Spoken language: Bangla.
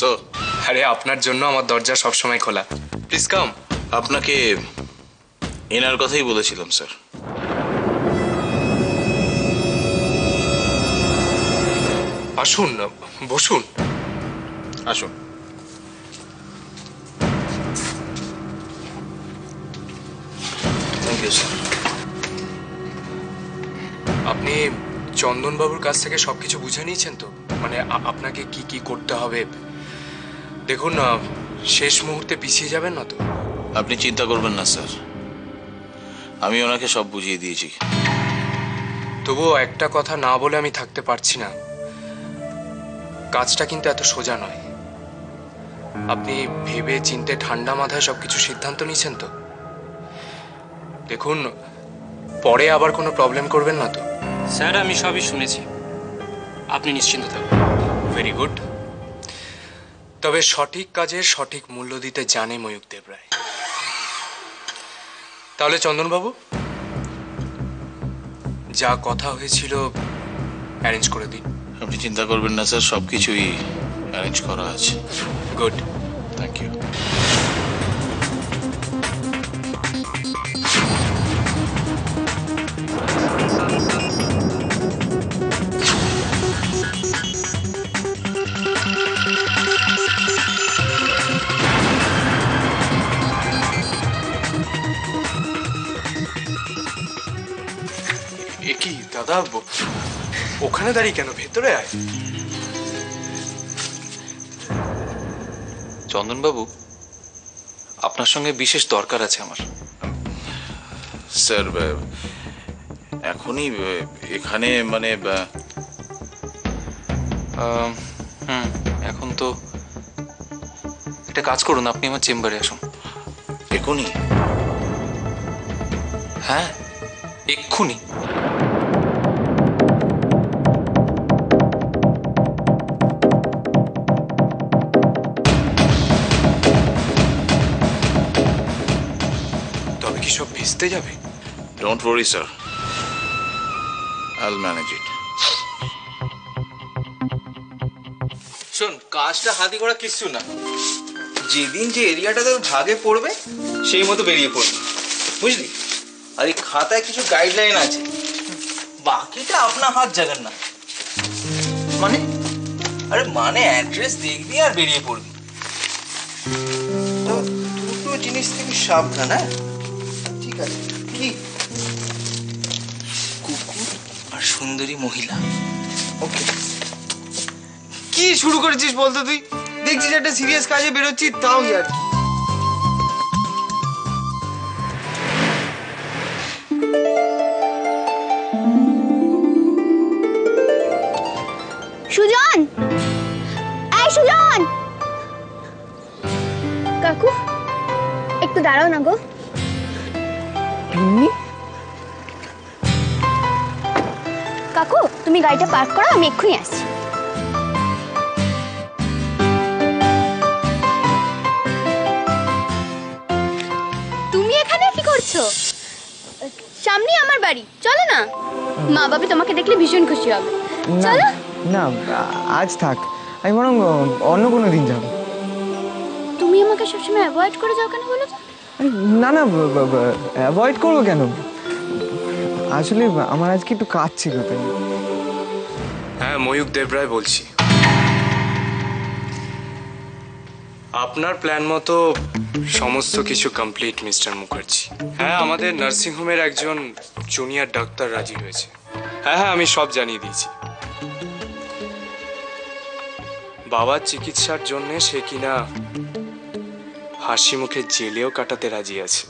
সো আরে আপনার জন্য আমার দরজা সব সময় খোলা। Please come. আপনাকে এনার কথাই বলেছিলাম স্যার। আসুন, বসুন। আসুন। Thank you sir. আপনি চন্দনবাবুর কাছ থেকে সবকিছু বুঝে নিয়েছেন তো? মানে আপনাকে কি কি করতে হবে? দেখুন, শেষ মুহূর্তে পিছিয়ে যাবেন না তো। আপনি চিন্তা করবেন না স্যার, আমি ওনাকে সব বুঝিয়ে দিয়েছি। তবুও একটা কথা না বলে আমি থাকতে পারছি না, কাজটা কিন্তু এত সোজা নয়। আপনি ভেবে চিনতে ঠান্ডা মাথায় সবকিছু সিদ্ধান্ত নিয়েছেন তো? দেখুন, পরে আবার কোনো প্রবলেম করবেন না তো? স্যার, আমি সবই শুনেছি, আপনি নিশ্চিন্ত থাকুন। Very good. তবে সঠিক কাজে সঠিক মূল্য দিতে জানে ময়ূক দেব রায়। তাহলে চন্দনবাবু, যা কথা হয়েছিল অ্যারেঞ্জ করে দিন। আপনি চিন্তা করবেন না স্যার, সব কিছুই অ্যারেঞ্জ করা আছে। Good, thank you. কি দাদা, ওখানে দাঁড়িয়ে কেন? ভেতরে আয়। চন্দনবাবু, আপনার সঙ্গে বিশেষ দরকার আছে আমার। স্যার, এখনই এখানে মানে এখন তো একটা কাজ করুন, আপনি আমার চেম্বারে আসুন এখনই। হ্যাঁ, এক্ষুনি। সব ভিজতে যাবে। Don't worry sir, I'll manage it. শোন, কাজটা হাতি ঘোড়া কিছু না, যেদিন যে এরিয়াটা তোর ভাগে পড়বে সেই মতো বেরিয়ে পড়বে, বুঝলি? আর এই খাতায় কিছু গাইডলাইন আছে, বাকিটা আপনার হাত জাগান না। মানে মানে অ্যাড্রেস দেখবি আর বেরিয়ে পড়বি। তো দুটো জিনিস থেকে সাবধান। হ্যাঁ, কুকুর আর সুন্দরী মহিলা। ওকে, কি শুরু করেছিস বলতো? তুই দেখছিস একটা সিরিয়াস কাজে বেরোচ্ছি, তাও ইয়ার। সুজন, এই সুজন। কাকু, একটু দাঁড়াও না গো। কাকু, তুমি গাড়িটা পার্ক করো, আমি এক্ষুনি আসছি। তুমি এখানে কি করছো? সামনে আমার বাড়ি, চলো না। মা বাবা তোমাকে দেখলে ভীষণ খুশি হবে। চলো না, আজ থাক, আমি বরং অন্য কোনো দিন যাবো। তুমি আমাকে সবসময় অ্যাভয়েড করে যাও কেন বলো? না না, অ্যাভয়েড করবো কেন? আসলে আমার আজকে একটু কাজ ছিল। হ্যাঁ, ময়ূক দেব রায় বলছি। আপনার প্ল্যান মতো সমস্ত কিছু কমপ্লিট মিস্টার মুখার্জি। হ্যাঁ, আমাদের নার্সিংহোমের একজন জুনিয়র ডাক্তার রাজি হয়েছে। হ্যাঁ হ্যাঁ, আমি সব জানিয়ে দিয়েছি। বাবার চিকিৎসার জন্য সে কিনা হাসি মুখে জেলেও কাটাতে রাজি আছে।